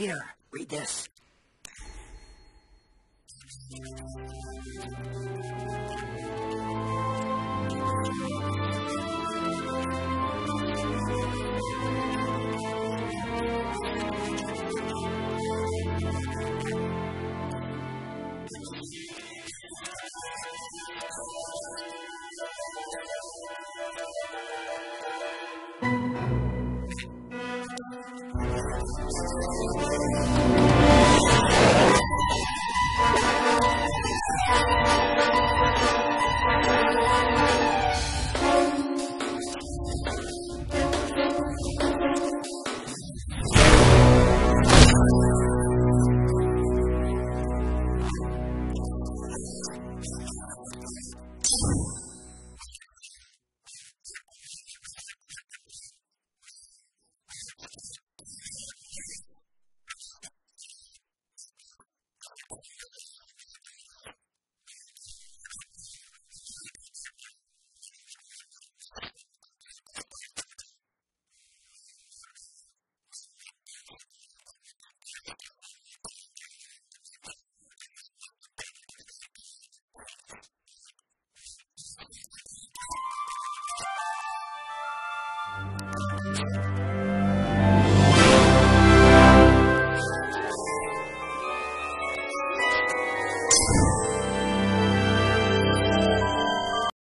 Here, read this.